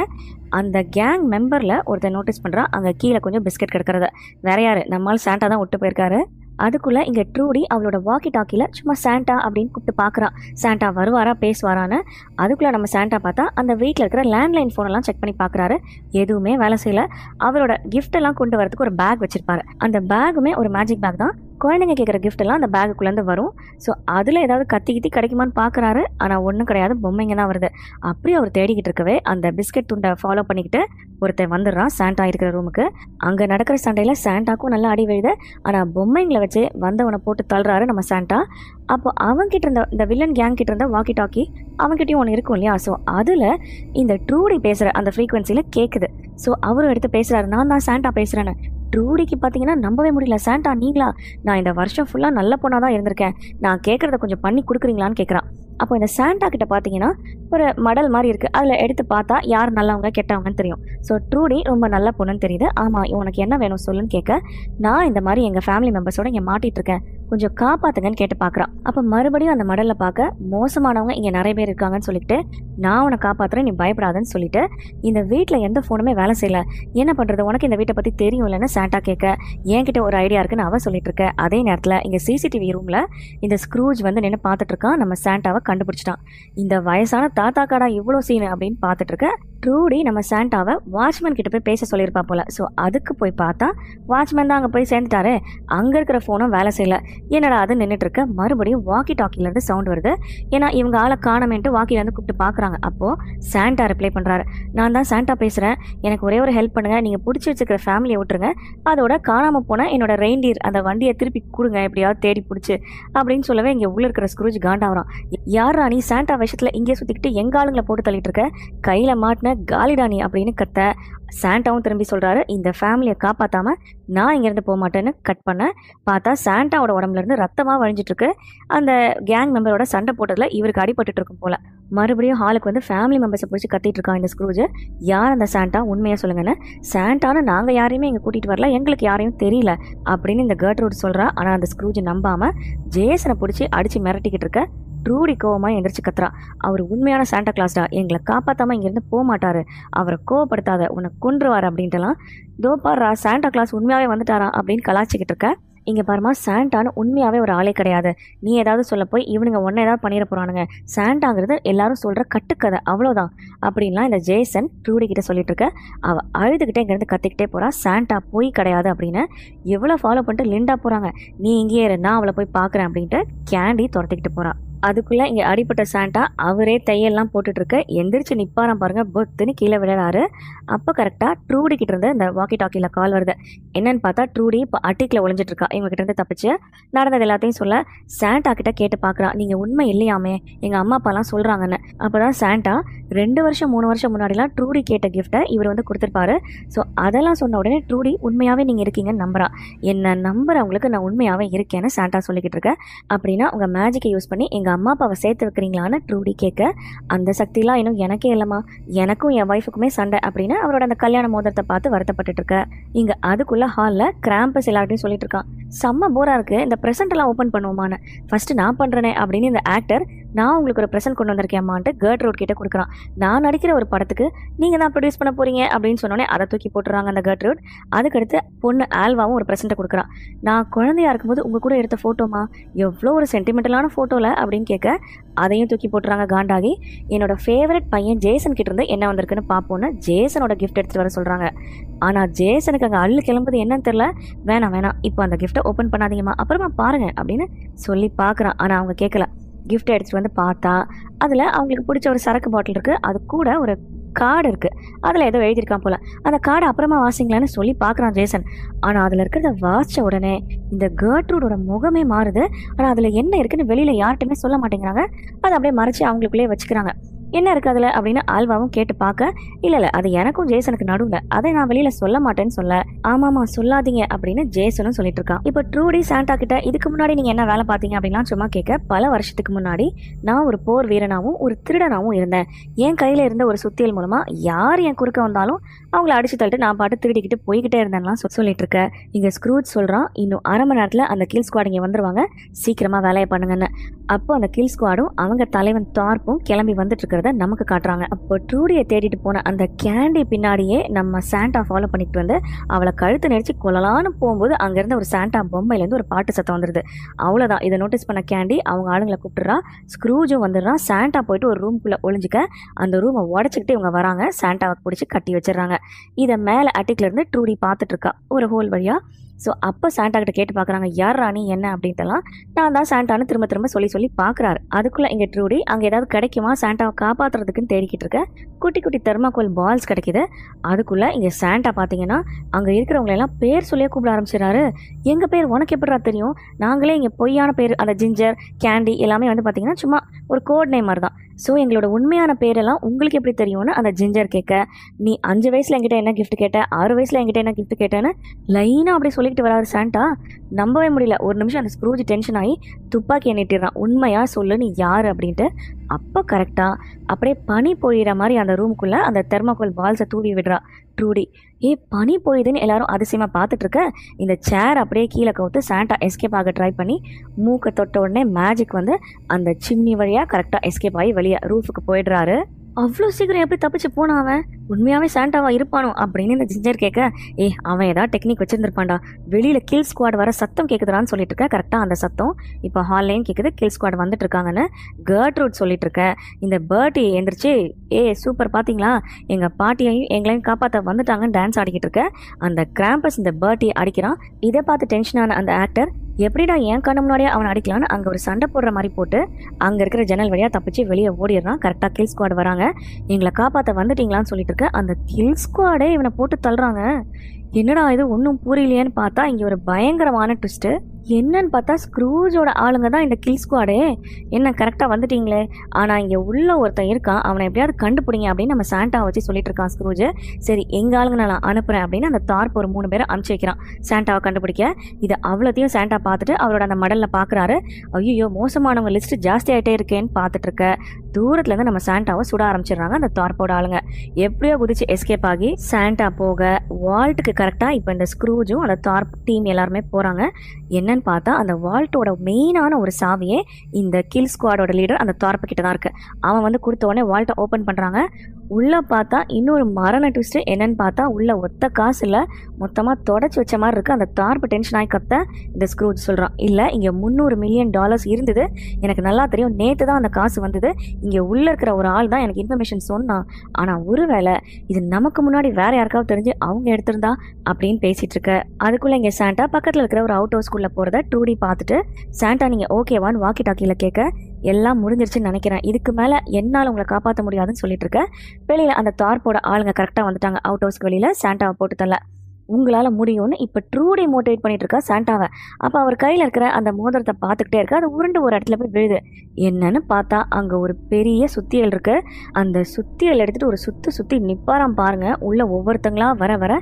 அந்த கேங் மெம்பரில் ஒருத்தர் நோட்டீஸ் பண்ணுறான் அங்கே கீழே கொஞ்சம் பிஸ்கட் கிடக்கிறத. வேற யார் நம்மால் சாண்டா தான் விட்டு போயிருக்காரு. அதுக்குள்ளே இங்கே ட்ரூடி அவளோட வாக்கி டாக்கியில் சும்மா சாண்டா அப்படின்னு கூப்பிட்டு பார்க்குறான். சாண்டா வருவாரா பேசுவாரான்னு. அதுக்குள்ளே நம்ம சாண்டா பார்த்தா அந்த வீட்டில் இருக்கிற லேண்ட்லைன் ஃபோனெல்லாம் செக் பண்ணி பார்க்குறாரு. எதுவுமே வேலை செய்யலை. அவரோட கிஃப்டெல்லாம் கொண்டு வரதுக்கு ஒரு பேக் வச்சுருப்பாரு. அந்த பேக்குமே ஒரு மேஜிக் பேக் தான். குழந்தைங்க கேட்குற கிஃப்டெல்லாம் அந்த பேக்குக்குள்ளேருந்து வரும். ஸோ அதில் ஏதாவது கத்தி கித்தி கிடைக்குமான்னு பார்க்குறாரு. ஆனால் ஒன்றும் கிடையாது, பொம்மைங்க தான் வருது. அப்படியே அவர் தேடிக்கிட்டு இருக்கவே அந்த பிஸ்கட் துண்டை ஃபாலோ பண்ணிக்கிட்டு ஒருத்தர் வந்துடுறான் சாண்டா இருக்கிற ரூமுக்கு. அங்கே நடக்கிற சண்டையில் சாண்டாக்கும் நல்லா அடி விழுது. ஆனால் பொம்மைங்களை வச்சு வந்தவனை போட்டு தள்ளுறாரு நம்ம சாண்டா. அப்போ அவங்ககிட்ட இருந்த இந்த வில்லன் கேங் கிட்ட இருந்த வாக்கி டாக்கி அவங்ககிட்டையும் ஒன்று இருக்கும் இல்லையா? ஸோ அதில் இந்த ட்ரூடி பேசுகிற அந்த ஃப்ரீக்வன்சியில் கேட்குது. ஸோ அவரும் எடுத்து பேசுகிறாரு, நான் தான் சாண்டா பேசுகிறேன்னு. ட்ரூடிக்கு பார்த்தீங்கன்னா நம்பவே முடியல. சாண்டா நீங்களா? நான் இந்த வருஷம் ஃபுல்லாக நல்ல பொண்ணாக தான் இருந்திருக்கேன். நான் கேட்குறத கொஞ்சம் பண்ணி கொடுக்குறீங்களான்னு கேட்குறான். அப்போ இந்த சாண்டா கிட்ட பார்த்தீங்கன்னா ஒரு மடல் மாதிரி இருக்குது. அதில் எடுத்து பார்த்தா யார் நல்லவங்க கெட்டவங்கன்னு தெரியும். ஸோ ட்ரூடி ரொம்ப நல்ல பொண்ணுன்னு தெரியுது. ஆமாம், உனக்கு என்ன வேணும் சொல்லுன்னு கேட்க, நான் இந்த மாதிரி எங்கள் ஃபேமிலி மெம்பர்ஸோடு இங்கே மாட்டிகிட்டு இருக்கேன், கொஞ்சம் காப்பாத்துங்கன்னு கேட்டு பார்க்குறான். அப்போ மறுபடியும் அந்த மடலில் பார்க்க மோசமானவங்க இங்கே நிறைய பேர் இருக்காங்கன்னு சொல்லிட்டு, நான் உன்னை காப்பாற்றுறேன், நீ பயப்படாதன்னு சொல்லிட்டு, இந்த வீட்டில் எந்த ஃபோனுமே வேலை செய்யலை, என்ன பண்ணுறது, உனக்கு இந்த வீட்டை பற்றி தெரியும் இல்லைன்னு சாண்டா கேட்க, என்கிட்ட ஒரு ஐடியா இருக்குன்னு அவள் சொல்லிட்டு இருக்க. அதே நேரத்தில் இங்கே சிசிடிவி ரூமில் இந்த ஸ்க்ரூஜ் வந்து நின்று பார்த்துட்டு இருக்கான். நம்ம சாண்டாவை கண்டுபிடிச்சிட்டான். இந்த வயசான தாத்தா காடா இவ்வளோ சீனு அப்படின்னு பார்த்துட்டு இருக்க ட்ரூடி நம்ம சாண்டாவை வாட்ச்மேன் கிட்ட போய் பேச சொல்லியிருப்பா போல. ஸோ அதுக்கு போய் பார்த்தா வாட்ச்மேன் தான் அங்கே போய் சேர்ந்துட்டாரு. அங்கே இருக்கிற ஃபோனும் வேலை செய்யலை. என்னடா அது நின்றுட்டு இருக்க மறுபடியும் வாக்கி டாக்கிலேருந்து சவுண்ட் வருது. ஏன்னா இவங்க ஆளை காணமேன்ட்டு வாக்கிலேருந்து கூப்பிட்டு பார்க்குறாங்க. அப்போது சாண்டா ரிப்ளை பண்ணுறாரு, நான் தான் சாண்டா பேசுகிறேன், எனக்கு ஒரே ஒரு ஹெல்ப் பண்ணுங்கள், நீங்கள் பிடிச்சி வச்சுக்கிற ஃபேமிலியை விட்டுருங்க, அதோட காணாமல் போனால் என்னோடய ரெயின்டீர் அந்த வண்டியை திருப்பி கொடுங்க, எப்படியாவது தேடி பிடிச்சி அப்படின்னு சொல்லவே இங்கே உள்ளே இருக்கிற ஸ்க்ரூஜ் காண்டாகிறான். யாரா நீ சாண்டா விஷயத்தில் இங்கே சுற்றிக்கிட்டு எங்கள் ஆளுங்களை போட்டு தள்ளிட்டு இருக்க, கையில் மாட்டின காலிடானி அப்படின்னு கத்த சாண்டாவும் திரும்பி சொல்கிறாரு, இந்த ஃபேமிலியை காப்பாற்றாமல் நான் இங்கேருந்து போக மாட்டேன்னு கட் பண்ண பார்த்தா சாண்டாவோட உடம்புலேருந்து ரத்தமாக வழிஞ்சிட்ருக்கு. அந்த கேங் மெம்பரோட சண்டை போட்டதில் இவருக்கு அடிபட்டுட்டு இருக்கும் போல். மறுபடியும் ஹாலுக்கு வந்து ஃபேமிலி மெம்பர்ஸை பிடிச்சி கத்திட்டு இருக்கான் இந்த ஸ்க்ரூஜ். யார் அந்த சாண்டா, உண்மையாக சொல்லுங்கன்னு. சாண்டான்னு நாங்கள் யாரையுமே இங்கே கூட்டிகிட்டு வரல, எங்களுக்கு யாரையும் தெரியல அப்படின்னு இந்த கர்ட்ரூட் சொல்கிறா. ஆனால் அந்த ஸ்க்ரூஜ் நம்பாமல் ஜேசனை பிடிச்சி அடித்து மிரட்டிக்கிட்டு இருக்க ட்ரூடி கோவமாக எந்திரிச்சு கத்துறா, அவர் உண்மையான சாண்டா கிளாஸ்டா, எங்களை காப்பாற்றாமல் இங்கேருந்து போக மாட்டார், அவரை கோவப்படுத்தாத, உன்னை கொன்றுவார் அப்படின்ட்டுலாம். தோப்பாரா சாண்டா கிளாஸ் உண்மையாகவே வந்துட்டாரா அப்படின்னு கலாச்சிக்கிட்டு இருக்க இங்கே பாருமா சாண்டான்னு உண்மையாகவே ஒரு ஆளே கிடையாது, நீ ஏதாவது சொல்ல போய் இவனுங்க ஒன்று ஏதாவது பண்ணிட போகிறானுங்க, சாண்டாங்கிறது எல்லாரும் சொல்கிற கட்டுக்கதை அவ்வளோதான் அப்படின்லாம் இந்த ஜேசன் ட்ரூடி கிட்ட சொல்லிட்டு இருக்க அவள் அழுதுகிட்டே இங்கேருந்து கற்றுக்கிட்டே போகிறா சாண்டா போய் கிடையாது அப்படின்னு. எவ்வளோ ஃபாலோ பண்ணிட்டு லிண்டா போகிறாங்க, நீ இங்கேயே இரு, நான் அவளை போய் பார்க்குறேன் அப்படின்ட்டு கேண்டி துரத்திக்கிட்டு போகிறா. அதுக்குள்ளே இங்கே அடிப்பட்ட சாண்டா அவரே தையெல்லாம் போட்டுட்ருக்க எந்திரிச்சு நிப்பாரம் பாருங்கள் பொத்துன்னு கீழே விளையாடாரு. அப்போ கரெக்டாக ட்ரூடிக்கிட்ட இருந்து இந்த வாக்கி டாக்கியில் கால் வருது. என்னன்னு பார்த்தா ட்ரூடி இப்போ அட்டிக்கில் ஒளிஞ்சிட்ருக்கா. இவங்ககிட்டருந்து தப்பிச்சு நடந்தது எல்லாத்தையும் சொல்ல சாண்டா கிட்ட கேட்டு பார்க்குறா, நீங்கள் உண்மை இல்லையாமே, எங்கள் அம்மா அப்பாலாம் சொல்கிறாங்கன்னு. அப்போ தான் சாண்டா ரெண்டு வருஷம் மூணு வருஷம் முன்னாடிலாம் ட்ரூடி கேட்ட கிஃப்ட்டை இவர் வந்து கொடுத்துருப்பாரு. ஸோ அதெல்லாம் சொன்ன உடனே ட்ரூடி உண்மையாகவே நீங்கள் இருக்கீங்கன்னு நம்புறா. என்ன நம்புற அவங்களுக்கு நான் உண்மையாகவே இருக்கேன்னு சாண்டா சொல்லிக்கிட்டு இருக்கேன். அப்படின்னா உங்கள் மேஜிக்கை யூஸ் பண்ணி எங்கள் அம்மா அப்பாவை சேர்த்து வைக்கிறீங்களான்னு ட்ரூடி கேட்க, அந்த சக்திலாம் இன்னும் எனக்கே இல்லைம்மா, எனக்கும் என் ஒய்ஃபுக்குமே சண்டை அப்படின்னு அவரோட அந்த கல்யாண மோதிரத்தை பார்த்து வருத்தப்பட்டுட்டு இருக்க இங்கே அதுக்குள்ளே ஹாலில் கிராம்பஸ் எல்லார்ட்டையும் சொல்லிட்டு இருக்கான், செம்ம போராக இருக்குது, இந்த ப்ரெசென்ட்டெல்லாம் ஓப்பன் பண்ணுவோமான்னு. ஃபஸ்ட்டு நான் பண்ணுறேனே அப்படின்னு இந்த ஆக்டர், நான் உங்களுக்கு ஒரு ப்ரெசென்ட் கொண்டு வந்திருக்கேன்மான்ட்டு கர்ட்ரூட் கிட்ட கொடுக்குறான். நான் நடிக்கிற ஒரு படத்துக்கு நீங்கள் தான் ப்ரொடியூஸ் பண்ண போகிறீங்க அப்படின்னு சொன்னோன்னே அதை தூக்கி போட்டுறாங்க அந்த கர்ட்ரூட். அதுக்கடுத்து பொண்ணு ஆல்வாவும் ஒரு ப்ரெசென்ட்டை கொடுக்குறான், நான் குழந்தையாக இருக்கும்போது உங்கள் கூட எடுத்த ஃபோட்டோமா, எவ்வளோ ஒரு சென்டிமெண்டலான ஃபோட்டோவில் அப்படின்னு கேட்க அதையும் தூக்கி போட்டுறாங்க காண்டாகி. என்னோடய ஃபேவரட் பையன் ஜேசன் கிட்ட இருந்து என்ன வந்திருக்குன்னு பார்ப்போன்னு ஜேசனோட கிஃப்ட் எடுத்துகிட்டு வர சொல்கிறாங்க. ஆனால் ஜேசனுக்கு அங்கே அள்ளு கிளம்புது என்னன்னு தெரில. வேணாம் வேணாம், இப்போ அந்த கிஃப்ட்டை ஓப்பன் பண்ணாதீங்கம்மா, அப்புறமா பாருங்கள் அப்படின்னு சொல்லி பார்க்குறான். ஆனால் அவங்க கேட்கல. கிஃப்ட் எடுத்துகிட்டு வந்து பார்த்தா அதில் அவங்களுக்கு பிடிச்ச ஒரு சரக்கு பாட்டில் இருக்குது, அது கூட ஒரு கார்டு இருக்குது, அதில் ஏதோ எழுதியிருக்கான் போல். அந்த கார்டு அப்புறமா வாசிங்களான்னு சொல்லி பார்க்குறான் ஜேசன். ஆனால் அதில் இருக்கிறத வாசித்த உடனே இந்த கர்ட்ரூடோட முகமே மாறுது. ஆனால் அதில் என்ன இருக்குதுன்னு வெளியில் யார்கிட்டையுமே சொல்ல மாட்டேங்கிறாங்க, அதை அப்படியே மறைச்சி அவங்களுக்குள்ளேயே வச்சுக்கிறாங்க. என்ன இருக்குது அதில் அப்படின்னு ஆல்வாவும் கேட்டு பார்க்க, இல்லை இல்லை அது எனக்கும் ஜேசனுக்கு நடுவில், அதை நான் வெளியில் சொல்ல மாட்டேன்னு சொல்ல, ஆமாம்மா சொல்லாதீங்க அப்படின்னு ஜேசனும் சொல்லிட்டு இருக்கான். இப்போ ட்ரூடி சாண்டா கிட்ட இதுக்கு முன்னாடி நீங்கள் என்ன வேலை பார்த்தீங்க அப்படின்லாம் சும்மா கேட்க, பல வருஷத்துக்கு முன்னாடி நான் ஒரு போர் வீரனாகவும் ஒரு திருடனாகவும் இருந்தேன். என் கையில் இருந்த ஒரு சுத்தியல் மூலமாக யார் என் குறுக்க வந்தாலும் அவங்கள அடிச்சு தள்ளிட்டு நான் பாட்டு திருடிக்கிட்டு போய்கிட்டே இருந்தேன்லாம் சொல்லிட்டு இருக்கேன். இங்கே ஸ்க்ரூஜ் சொல்கிறான், இன்னும் அரை மணி நேரத்தில் அந்த கீழ் ஸ்குவாட் இங்கே வந்துடுவாங்க, சீக்கிரமாக வேலையை பண்ணுங்கன்னு. அப்போ அந்த கீழ் ஸ்குவாடும் அவங்க தலைவன் தார்ப்பும் கிளம்பி வந்துட்டு இருக்கிறத நமக்கு காட்டுறாங்க. அப்போ ட்ரூடியை தேடிட்டு போன அந்த கேண்டி பின்னாடியே நம்ம சாண்டா ஃபாலோ பண்ணிட்டு வந்து அவளை கழுத்து நெரிச்சு கொள்ளலான்னு போகும்போது அங்கேருந்து ஒரு சாண்டா பொம்மையிலேருந்து ஒரு பாட்டு சத்தம் வந்துடுது. அவ்வளோதான். இதை நோட்டீஸ் பண்ண கேண்டி அவங்க ஆளுங்களை கூப்பிட்டுறா, ஸ்க்ரூஜும் வந்துடுறான். சாண்டா போயிட்டு ஒரு ரூம்குள்ளே ஒளிஞ்சிக்க அந்த ரூமை உடச்சிக்கிட்டு இவங்க வராங்க, சாண்டாவை பிடிச்சி கட்டி வச்சிடறாங்க. இதை மேலே அட்டிக்கிலேருந்து ட்ரூடி பார்த்துட்டு இருக்கா ஒரு ஹோல் வழியாக. ஸோ அப்போ சாண்டா கிட்ட கேட்டு பார்க்குறாங்க, யார் ராணி என்ன அப்படின்ட்டுலாம். நான் தான் சாண்டான்னு திரும்ப திரும்ப சொல்லி சொல்லி பார்க்குறாரு. அதுக்குள்ளே இங்கே ட்ரூடி அங்கே ஏதாவது கிடைக்குமா சாண்டாவை காப்பாற்றுறதுக்குன்னு தேடிக்கிட்டு இருக்க, குட்டி குட்டி தெர்மாக்கோல் பால்ஸ் கிடைக்கிது. அதுக்குள்ளே இங்கே சாண்டா பார்த்தீங்கன்னா அங்கே இருக்கிறவங்களெல்லாம் பேர் சொல்லியே கூப்பிட ஆரம்பிச்சிடறாரு. எங்கள் பேர் உனக்கு எப்படா தெரியும், நாங்களே இங்கே பொய்யான பேர், அந்த ஜிஞ்சர் கேண்டி எல்லாமே வந்து பார்த்தீங்கன்னா சும்மா ஒரு கோட் நேம் மாதிரி தான். ஸோ எங்களோட உண்மையான பேரெல்லாம் உங்களுக்கு எப்படி தெரியும்னு அந்த ஜிஞ்சர் கேட்க, நீ அஞ்சு வயசில் என்கிட்ட என்ன கிஃப்ட் கேட்ட, ஆறு வயசில் என்கிட்ட என்ன கிஃப்ட் கேட்டேன்னு லைனாக அப்படி சொல்லிக்கிட்டு வராரு சாண்டா. நம்பவே முடியல. ஒரு நிமிஷம் அந்த ஸ்க்ரூஜ் டென்ஷன் ஆகி துப்பாக்கி எண்ணிட்டுறான், உண்மையாக சொல்லு நீ யார் அப்படின்ட்டு. அப்போ கரெக்டாக அப்படியே பனி பொழிகிற மாதிரி அந்த ரூமுக்குள்ளே அந்த தெர்மாக்கோல் பால்ஸை தூவி விடுறா ட்ரூடி. ஏ பனி போயிடுதுன்னு எல்லாரும் அதிசயமாக பார்த்துட்டு இருக்க, இந்த சேர் அப்படியே கீழே கவுத்து சாண்டா எஸ்கேப் ஆக ட்ரை பண்ணி மூக்கை தொட்ட உடனே மேஜிக் வந்து அந்த சின்னி வழியாக கரெக்டாக எஸ்கேப் ஆகி வெளியே ரூஃபுக்கு போயிடுறாரு. அவ்வளோ சீக்கிரம் எப்படி தப்பிச்சு போனான் அவன், உண்மையாகவே சாண்டாவா இருப்பானோ அப்படின்னு இந்த ஜிஞ்சர் கேட்க, ஏ அவன் ஏதாவது டெக்னிக் வச்சுருந்துருப்பான்டா, வெளியில் கில் ஸ்குவாட் வர சத்தம் கேட்குதுடான்னு சொல்லிட்டு இருக்க. கரெக்டாக அந்த சத்தம் இப்போ ஹால்லையும் கேட்குது, கில் ஸ்குவாட் வந்துட்டு இருக்காங்கன்னு கர்ட்ரூட் சொல்லிட்டு இருக்க. இந்த பேர்ட்டி எந்திரிச்சு, ஏ சூப்பர் பார்த்தீங்களா எங்கள் பாட்டியையும் எங்களையும் காப்பாற்ற வந்துட்டாங்கன்னு டான்ஸ் ஆடிக்கிட்டு இருக்க. அந்த கிராம்பஸ் இந்த பேர்ட்டியை அடிக்கிறான். இதை பார்த்து டென்ஷனான அந்த ஆக்டர் எப்படிடா என் கண்ணு முன்னாடியே அவனை அடிக்கலான்னு அங்கே ஒரு சண்டை போடுற மாதிரி போட்டு அங்கே இருக்கிற ஜன்னல் வழியாக தப்பிச்சு வெளியே ஓடிடுறான். கரெக்டாக கில் ஸ்குவாட் வராங்க, எங்களை காப்பாற்ற வந்துட்டீங்களான்னு சொல்லிட்டு இருக்க. அந்த கில் ஸ்குவாடே இவனை போட்டு தள்ளுறாங்க. என்னடா இது ஒன்றும் புரியலையேன்னு பார்த்தா இங்கே ஒரு பயங்கரமான ட்விஸ்ட்டு என்னன்னு பார்த்தா, ஸ்க்ரூஜோட ஆளுங்க தான் இந்த கில் ஸ்குவாடே. என்ன கரெக்டாக வந்துட்டீங்களே, ஆனால் இங்கே உள்ள ஒருத்தன் இருக்கான், அவனை எப்படியாவது கண்டுபிடிங்க அப்படின்னு நம்ம சாண்டா வச்சு சொல்லிட்டு இருக்கான் ஸ்க்ரூஜ். சரி எங்கள் ஆளுங்க நான் அனுப்புகிறேன் அப்படின்னு அந்த தார்ப்பு ஒரு மூணு பேரை அனுப்பிச்சி வைக்கிறான் சாண்டாவை கண்டுபிடிக்க. இதை அவ்வளோத்தையும் சாண்டா பார்த்துட்டு அவரோட அந்த மடலில் பார்க்குறாரு. ஐயோ மோசமானவங்க லிஸ்ட்டு ஜாஸ்தி ஆகிட்டே இருக்கேன்னு பார்த்துட்டு இருக்க தூரத்துலேருந்து நம்ம சாண்டாவை சுட ஆரம்பிச்சிடுறாங்க அந்த தார்ப்போட ஆளுங்க. எப்படியோ குதிச்சு எஸ்கேப் ஆகி சாண்டா போக வால்ட்டுக்கு கரெக்டாக இப்போ இந்த ஸ்க்ரூஜும் அந்த தார்ப் டீம் எல்லாருமே போகிறாங்க. என்னன்னு பார்த்தா அந்த வால்ட்டோட மெயினான ஒரு சாவியே இந்த கில் ஸ்குவாடோட லீடர் அந்த தார்ப்பு கிட்ட தான் இருக்குது. அவன் வந்து கொடுத்த உடனே வால்ட்டை ஓப்பன் பண்ணுறாங்க. உள்ளே பார்த்தா இன்னொரு மரண ட்விஸ்ட்டு. என்னன்னு பார்த்தா உள்ளே ஒத்த காசு இல்லை, மொத்தமாக தொடச்சி வச்ச மாதிரி இருக்குது. அந்த தார்ப்பு டென்ஷன் ஆகி கத்த இந்த ஸ்க்ரூஜ் சொல்கிறான், இல்லை இங்கே முந்நூறு மில்லியன் டாலர்ஸ் இருந்தது, எனக்கு நல்லா தெரியும், நேற்று தான் அந்த காசு வந்தது, இங்கே உள்ளே இருக்கிற ஒரு ஆள் தான் எனக்கு இன்ஃபர்மேஷன் சொன்னான், ஆனால் ஒருவேளை இது நமக்கு முன்னாடி வேறு யாருக்காவது தெரிஞ்சு அவங்க எடுத்திருந்தா அப்படின்னு பேசிகிட்டு இருக்க. அதுக்குள்ளே இங்கே சாண்டா பக்கத்தில் இருக்கிற ஒரு அவுட் ஹவுஸ்குள்ளே போகிறத ட்ரூடி பார்த்துட்டு, சாண்டா நீங்கள் ஓகேவான்னு வாக்கி டாக்கியில் கேட்க, எல்லாம் முடிஞ்சிருச்சுன்னு நினைக்கிறேன், இதுக்கு மேலே என்னால் உங்களை காப்பாற்ற முடியாதுன்னு சொல்லிட்டு இருக்க. வெளியில் அந்த தார்ப்போட ஆளுங்க கரெக்டாக வந்துட்டாங்க அவுட் ஹவுஸ்க்கு வெளியில் சாண்டாவை போட்டு தள்ள. உங்களால் முடியும்னு இப்போ ட்ரூடி மோட்டிவேட் பண்ணிட்டு இருக்கா சாண்டாவை. அப்போ அவர் கையில் இருக்கிற அந்த மோதிரத்தை பார்த்துக்கிட்டே இருக்கா. அது உருண்டு ஒரு இடத்துல போய் விழுது. என்னன்னு பார்த்தா அங்கே ஒரு பெரிய சுத்தியல் இருக்கு. அந்த சுத்தியல் எடுத்துகிட்டு ஒரு சுற்றி சுற்றி நிப்பாராம் பாருங்க. உள்ள ஒவ்வொருத்தங்களா வர வர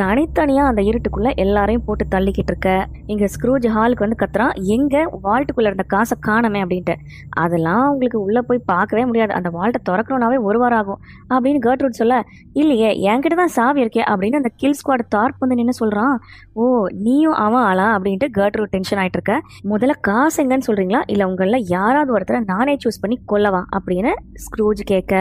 தனித்தனியாக அந்த இருட்டுக்குள்ளே எல்லாரையும் போட்டு தள்ளிக்கிட்டு இருக்க. இங்கே ஸ்க்ரூஜ் ஹாலுக்கு வந்து கத்துறான், எங்கே வால்ட்டுக்குள்ளே இருந்த காசை காணமே அப்படின்ட்டு. அதெல்லாம் உங்களுக்கு உள்ளே போய் பார்க்கவே முடியாது, அந்த வால்ட்டை திறக்கணுன்னாவே ஒரு வாரம் ஆகும் அப்படின்னு கர்ட்ரூட் சொல்ல, இல்லையே என்கிட்ட தான் சாவி இருக்கே அப்படின்னு அந்த கில் ஸ்குவாட் தார்ப்பு வந்து நின்று சொல்கிறான். ஓ நீயும் அவன் ஆளா அப்படின்ட்டு கர்ட்ரூட் டென்ஷன் ஆகிட்டு இருக்க. முதல்ல காசு எங்கன்னு சொல்கிறீங்களா, இல்லை உங்களில் யாராவது ஒருத்தரை நானே சூஸ் பண்ணி கொல்லவா அப்படின்னு ஸ்க்ரூஜ் கேட்க,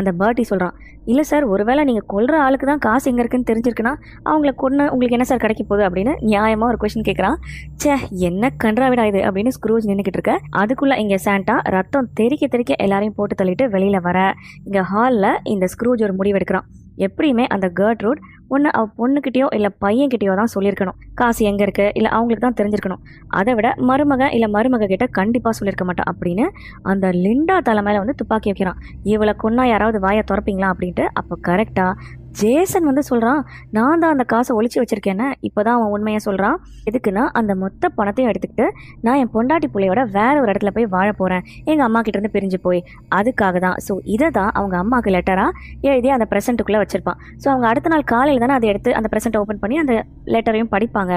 அந்த பேர்ட்டி சொல்கிறான், இல்லை சார் ஒருவேளை நீங்கள் கொல்கிற ஆளுக்கு தான் காசு எங்கே இருக்குன்னு தெரிஞ்சிருக்குன்னா அவங்கள கொண்டு உங்களுக்கு என்ன சார் கிடைக்க போகுது அப்படின்னு நியாயமாக ஒரு கொஸ்டின் கேட்குறான். சே என்ன கன்றாவிடா இது அப்படின்னு ஸ்க்ரூஜ் நின்றுக்கிட்டு இருக்க. அதுக்குள்ளே இங்கே சாண்டா ரத்தம் தெரிக்க தெரிக்க எல்லாரையும் போட்டு தள்ளிட்டு வெளியில் வர இங்கே ஹாலில் இந்த ஸ்க்ரூஜ் ஒரு முடிவெடுக்கிறான். எப்படியுமே அந்த கர்ட்ரூட் ஒன்று அவ பொண்ணுக்கிட்டேயோ இல்லை பையன்கிட்டயோ தான் சொல்லியிருக்கணும் காசு எங்கே இருக்குது, இல்லை அவங்களுக்கு தான் தெரிஞ்சிருக்கணும், அதை விட மருமக இல்லை மருமக கிட்ட கண்டிப்பாக சொல்லியிருக்க மாட்டான் அப்படின்னு அந்த லிண்டா தலைமையில் வந்து துப்பாக்கி வைக்கிறான். இவளை கொன்னா யாராவது வாயை திறப்பீங்களா அப்படின்ட்டு. அப்போ கரெக்டாக ஜேசன் வந்து சொல்கிறான், நான் தான் அந்த காசை ஒழிச்சு வச்சுருக்கேன்னு. இப்போ தான் அவன் உண்மையாக சொல்கிறான். எதுக்குன்னா அந்த மொத்த பணத்தையும் எடுத்துக்கிட்டு நான் என் பொண்டாட்டி பிள்ளையோட வேறு ஒரு இடத்துல போய் வாழ போகிறேன், எங்கள் அம்மா கிட்டேருந்து பிரிஞ்சு போய், அதுக்காக தான். ஸோ இதை தான் அவங்க அம்மாவுக்கு லெட்டராக எழுதி அந்த ப்ரெசென்ட்டுக்குள்ளே வச்சுருப்பான். ஸோ அவங்க அடுத்த நாள் காலையில் தானே அதை எடுத்து அந்த ப்ரெசென்ட்டை ஓப்பன் பண்ணி அந்த லெட்டரையும் படிப்பாங்க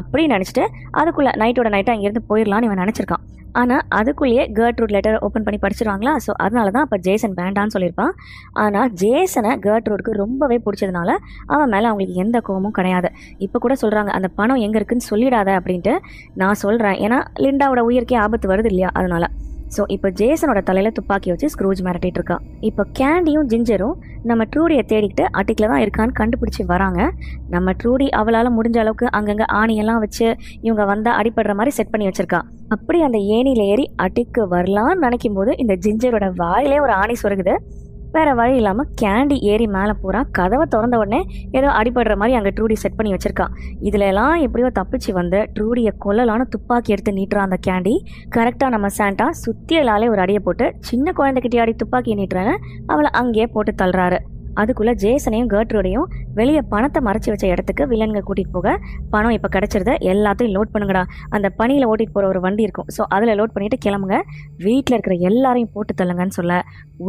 அப்படின்னு நினச்சிட்டு அதுக்குள்ளே நைட்டோட நைட்டாக அங்கேருந்து போயிடலான்னு இவன் நினச்சிருக்கான். ஆனால் அதுக்குள்ளேயே கர்ட்ரூட் லெட்டர் ஓப்பன் பண்ணி படிச்சிருவாங்களா. ஸோ அதனால தான் அப்போ ஜேசன் வேண்டான்னு சொல்லியிருப்பான். ஆனால் ஜேசனை கர்ட்ரூட்க்கு ரொம்பவே பிடிச்சதுனால அவன் மேலே அவங்களுக்கு எந்த கோபமும் கிடையாது. இப்போ கூட சொல்கிறாங்க, அந்த பணம் எங்கே இருக்குதுன்னு சொல்லிடாத அப்படின்ட்டு நான் சொல்கிறேன், ஏன்னா லிண்டாவோட உயிர்க்கே ஆபத்து வருது இல்லையா, அதனால். ஸோ இப்போ ஜேசனோட தலையில் துப்பாக்கி வச்சு ஸ்க்ரூஜ் மிரட்டிட்டு இருக்கான். இப்போ கேண்டியும் ஜிஞ்சரும் நம்ம ட்ரூடியை தேடிக்கிட்டு அட்டிக்கில் தான் இருக்கான்னு கண்டுபிடிச்சி வராங்க. நம்ம ட்ரூடி அவளால் முடிஞ்ச அளவுக்கு அங்கங்கே ஆணியெல்லாம் வச்சு இவங்க வந்தால் அடிப்படுற மாதிரி செட் பண்ணி வச்சுருக்கான். அப்படி அந்த ஏணியில் ஏறி அட்டிக்கு வரலான்னு நினைக்கும் போது இந்த ஜிஞ்சரோட வாயிலே ஒரு ஆணி சொருகுது. வேறு வழி இல்லாமல் கேண்டி ஏறி மேலே போகிறான். கதவை திறந்த உடனே ஏதோ அடிபடுற மாதிரி அங்கே ட்ரூடி செட் பண்ணி வச்சுருக்கான். இதிலெல்லாம் எப்படியோ தப்பிச்சு வந்து ட்ரூடியை கொல்லலான்னு துப்பாக்கி எடுத்து நீட்டுறான் அந்த கேண்டி. கரெக்டாக நம்ம சாண்டா சுற்றி எல்லாலே ஒரு அடியை போட்டு சின்ன குழந்தைக்கிட்டே ஆடி துப்பாக்கியை நீட்டுறாங்க. அவளை அங்கேயே போட்டு தள்ளுறாரு. அதுக்குள்ளே ஜேசனையும் கர்ட்ரூடையும் வெளியே பணத்தை மறைச்சி வச்ச இடத்துக்கு வில்லனுங்க கூட்டிகிட்டு போக, பணம் இப்போ கிடச்சிருது, எல்லாத்தையும் லோட் பண்ணுங்கடா. அந்த பணியில் ஓட்டிகிட்டு போகிற ஒரு வண்டி இருக்கும், ஸோ அதில் லோட் பண்ணிவிட்டு கிளம்புங்க, வீட்டில் இருக்கிற எல்லாரையும் போட்டு தள்ளுங்கன்னு சொல்ல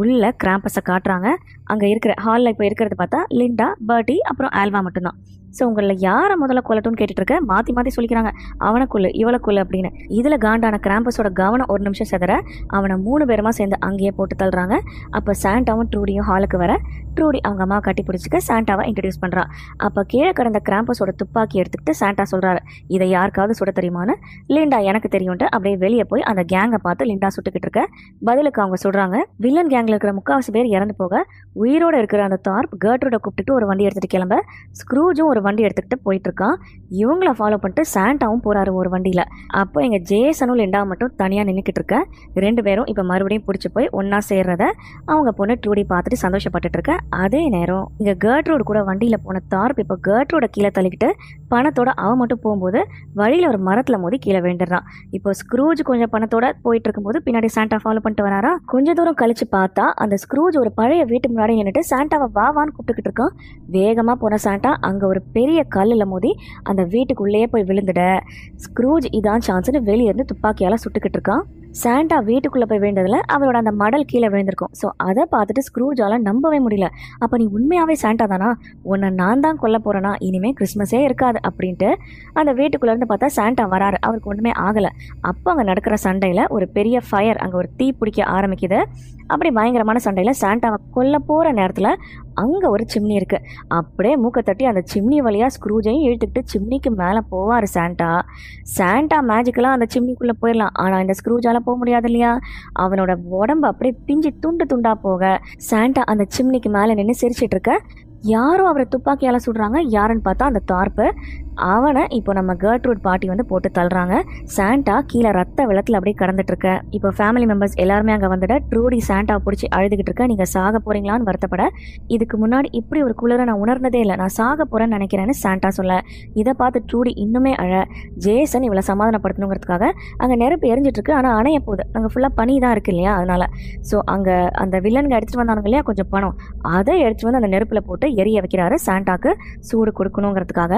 உள்ளே கிராம்பஸை காட்டுறாங்க. அங்கே இருக்கிற ஹாலில் இப்போ இருக்கிறது பார்த்தா லிண்டா, பர்டி, அப்புறம் ஆல்வா மட்டும்தான். ஸோ உங்களில் யாரை முதல்ல கொல்லட்டும்னு கேட்டுட்டு இருக்க மாற்றி மாற்றி சொல்லிக்கிறாங்க, அவனை கொல்லு இவளை கொல்லு அப்படின்னு. இதில் காண்டான கிராம்பஸோட கவனம் ஒரு நிமிஷம் செதற அவனை மூணு பேருமா சேர்ந்து அங்கேயே போட்டு தள்ளுறாங்க. அப்போ சாண்டாவும் ட்ரூடியும் ஹாலுக்கு வர ட்ரூடி அவங்க அம்மாவை கட்டி பிடிச்சிக்க சாண்டாவை இன்ட்ரடியூஸ் பண்ணுறான். அப்போ கீழே கிடந்த கிராம்பஸோட துப்பாக்கி எடுத்துக்கிட்டு சாண்டா சொல்கிறாரு, இதை யாருக்காவது சுட தெரியுமான்னு. லிண்டா எனக்கு தெரியும்ட்டு அப்படியே வெளியே போய் அந்த கேங்கை பார்த்து லிண்டா சுட்டுக்கிட்டு இருக்க பதிலுக்கு அவங்க சொல்கிறாங்க. வில்லன் கேங்கில் இருக்கிற முக்காவாசி பேர் இறந்து போக உயிரோடு இருக்கிற அந்த தார்ப் கர்ட்ரூட கூப்பிட்டுட்டு ஒரு வண்டி எடுத்துகிட்டு கிளம்ப ஸ்க்ரூஜும் ஒரு வண்டி எடுத்துக்கிட்டு போயிட்டு இருக்கான். இவங்கள ஃபாலோ பண்ணிட்டு சாண்டாவும் போறாரு ஒரு வண்டியில. அப்போ எங்க ஜேசனும் லிண்டா மட்டும் தனியா நின்னுக்கிட்டு இருக்க ரெண்டு பேரும் இப்ப மறுபடியும் பிடிச்சு போய் ஒன்னா சேர்றத அவங்க பொண்ணு ட்ரூடி பார்த்துட்டு சந்தோஷப்பட்டுட்டு இருக்க. அதே நேரம் இங்க கர்ட்ரூட் கூட வண்டியில போன தார்ப் இப்ப கர்ட்ரூட கீழே தள்ளிக்கிட்டு பணத்தோட அவ மட்டும் போகும்போது வழியில ஒரு மரத்துல மோதி கீழே விழுந்துடுறான். இப்போ ஸ்க்ரூஜ் கொஞ்சம் பணத்தோட போயிட்டு இருக்கும்போது பின்னாடி சாண்டா ஃபாலோ பண்ணிட்டு வராரா. கொஞ்ச தூரம் கழிச்சு பார்த்தா அந்த ஸ்க்ரூஜ் ஒரு பழைய வீட்டு முன்னாடி நின்னுட்டு சாண்டாவை வாவான்னு கூப்பிட்டுக்கிட்டு இருக்கான். வேகமா போன சாண்டா அங்க ஒரு பெரிய கல்லில் மோதி அந்த வீட்டுக்குள்ளேயே போய் விழுந்துட ஸ்க்ரூஜ் இதான் சான்ஸ்னு வெளியிருந்து துப்பாக்கியால் சுட்டுக்கிட்டு இருக்கான். சாண்டா வீட்டுக்குள்ளே போய் விழுந்ததில் அவளோட அந்த மடல் கீழே விழுந்திருக்கும். ஸோ அதை பார்த்துட்டு ஸ்க்ரூஜால் நம்பவே முடியல. அப்போ நீ உண்மையாகவே சாண்டா தானா, உன்னை நான் தான் கொல்ல போகிறேன்னா இனிமேல் கிறிஸ்மஸே இருக்காது அப்படின்ட்டு அந்த வீட்டுக்குள்ளேருந்து பார்த்தா சாண்டா வராரு. அவருக்கு ஒன்றுமே ஆகலை. அப்போ அங்கே நடக்கிற சண்டையில் ஒரு பெரிய ஃபயர், அங்கே ஒரு தீ பிடிக்க ஆரம்பிக்குது. அப்படி பயங்கரமான சண்டையில் சாண்டாவை கொல்ல போகிற நேரத்தில் அங்கே ஒரு சிம்னி இருக்குது. அப்படியே மூக்கை தட்டி அந்த சிம்னி வழியாக ஸ்க்ரூஜையும் இழுத்துக்கிட்டு சிம்னிக்கு மேலே போவார் சாண்டா. சாண்டா மேஜிக்கெலாம் அந்த சிம்னிக்குள்ளே போயிடலாம், ஆனால் இந்த ஸ்க்ரூஜால் போக முடியாது இல்லையா. அவனோட உடம்பு அப்படியே பிஞ்சு துண்டு துண்டா போக சாண்டா அந்த சிம்னிக்கு மேலே நின்று சிரிச்சிட்டு இருக்க யாரும் அவரை துப்பாக்கியால் சுடுறாங்க. யாருன்னு பார்த்தா அந்த தார்ப்பு. அவனை இப்போ நம்ம கர்ட்ரூட் பாட்டி வந்து போட்டு தள்ளுறாங்க. சாண்டா கீழே ரத்த வெள்ளத்தில் அப்படியே கடந்துட்டுருக்க இப்போ ஃபேமிலி மெம்பர்ஸ் எல்லாருமே அங்கே வந்துட ட்ரூடி சாண்டாவை பிடிச்சி அழுதுகிட்டு இருக்க. நீங்கள் சாக போகிறீங்களான்னு வருத்தப்பட, இதுக்கு முன்னாடி இப்படி ஒரு குளிரை நான் உணர்ந்ததே இல்லை, நான் சாக போகிறேன்னு நினைக்கிறேன்னு சாண்டா சொல்ல இதை பார்த்து ட்ரூடி இன்னுமே அழ. ஜேசன் இவ்வளோ சமாதானப்படுத்தணுங்கிறதுக்காக அங்கே நெருப்பு எரிஞ்சிட்ருக்கு, ஆனால் அணைய போகுது. அங்கே ஃபுல்லாக பனி தான் இருக்குது இல்லையா, அதனால். ஸோ அங்கே அந்த வில்லனுங்க எடுத்துகிட்டு வந்தானுங்க இல்லையா கொஞ்சம் பணம், அதை எடுத்துகிட்டு வந்து அந்த நெருப்பில் போட்டு எரிய வைக்கிறாரு சாண்டாக்கு சூடு கொடுக்கணுங்கிறதுக்காக.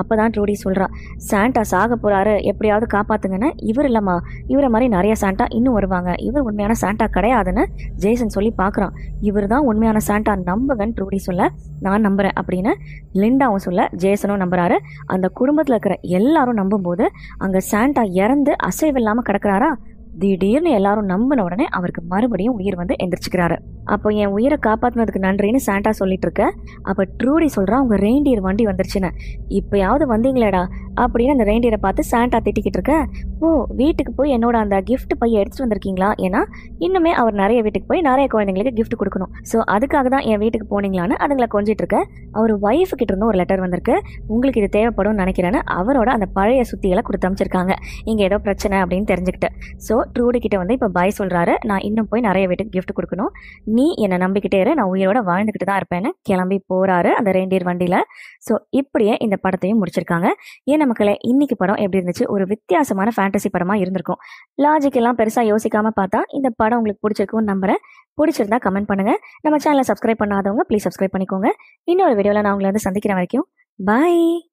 அப்போ தான் ட்ரூடி சொல்கிறா, சாண்டா சாக போகிறாரு எப்படியாவது காப்பாற்றுங்கன்னா. இவர் இல்லைம்மா, இவரை மாதிரி நிறைய சாண்டா இன்னும் வருவாங்க, இவர் உண்மையான சாண்டா கிடையாதுன்னு ஜேசன் சொல்லி பார்க்குறான். இவர் தான் உண்மையான சாண்டா நம்புவேன்னு ட்ரூடி சொல்ல, நான் நம்புகிறேன் அப்படின்னு லிண்டாவும் சொல்ல ஜேசனும் நம்புகிறாரு. அந்த குடும்பத்தில் இருக்கிற எல்லாரும் நம்பும்போது அங்கே சாண்டா இறந்து அசைவில்லாமல் கிடக்கிறாரா. திடீர்னு எல்லாரும் நம்பின உடனே அவருக்கு மறுபடியும் உயிர் வந்து எந்திரிச்சிக்கிறாரு. அப்போ என் உயிரை காப்பாற்றினதுக்கு நன்றின்னு சாண்டா சொல்லிட்டு இருக்க அப்போ ட்ரூடி சொல்கிறான், உங்கள் ரெயின்டியர் வண்டி வந்துருச்சுன்னு. இப்போயாவது வந்தீங்களேடா அப்படின்னு அந்த ரெயின்டியரை பார்த்து சாண்டா திட்டிக்கிட்டு இருக்க, ஓ வீட்டுக்கு போய் என்னோட அந்த கிஃப்ட் பையன் எடுத்துகிட்டு வந்திருக்கீங்களா, ஏன்னா இன்னுமே அவர் நிறைய வீட்டுக்கு போய் நிறைய குழந்தைங்களுக்கு கிஃப்ட் கொடுக்கணும், ஸோ அதுக்காக தான் என் வீட்டுக்கு போனீங்களான்னு அதுங்களை கொஞ்சிட்டு இருக்க அவர் ஒய்ஃபு கிட்ட இருந்து ஒரு லெட்டர் வந்திருக்கு, உங்களுக்கு இது தேவைப்படும் நினைக்கிறேன்னு அவரோட அந்த பழைய சுத்திகளை கொடுத்து அமைச்சிருக்காங்க. இங்கே ஏதோ பிரச்சனை அப்படின்னு தெரிஞ்சுக்கிட்டு ஸோ ட்ரூடி கிட்ட வந்து இப்போ பாய் சொல்கிறாரு, நான் இன்னும் போய் நிறைய வீட்டுக்கு கிஃப்ட் கொடுக்கணும், நீ என்னை நம்பிக்கிட்டே இரு, நான் உயிரோட வாழ்ந்துக்கிட்டு தான் இருப்பேன்னு கிளம்பி போகிறாரு அந்த ரெண்டீர் வண்டியில். ஸோ இப்படியே இந்த படத்தையும் முடிச்சிருக்காங்க. ஏன் நமக்குள்ள இன்னைக்கு படம் எப்படி இருந்துச்சு? ஒரு வித்தியாசமான ஃபேண்டசி படமாக இருந்திருக்கும். லாஜிக்கெல்லாம் பெருசாக யோசிக்காமல் பார்த்தா இந்த படம் உங்களுக்கு பிடிச்சிருக்கும்னு நம்புகிறேன். பிடிச்சிருந்தா கமெண்ட் பண்ணுங்கள். நம்ம சேனலை சப்ஸ்கிரைப் பண்ணாதவங்க ப்ளீஸ் சப்ஸ்கிரைப் பண்ணிக்கோங்க. இன்னொரு வீடியோவில் நான் உங்களை வந்து சந்திக்கிற வரைக்கும் பாய்.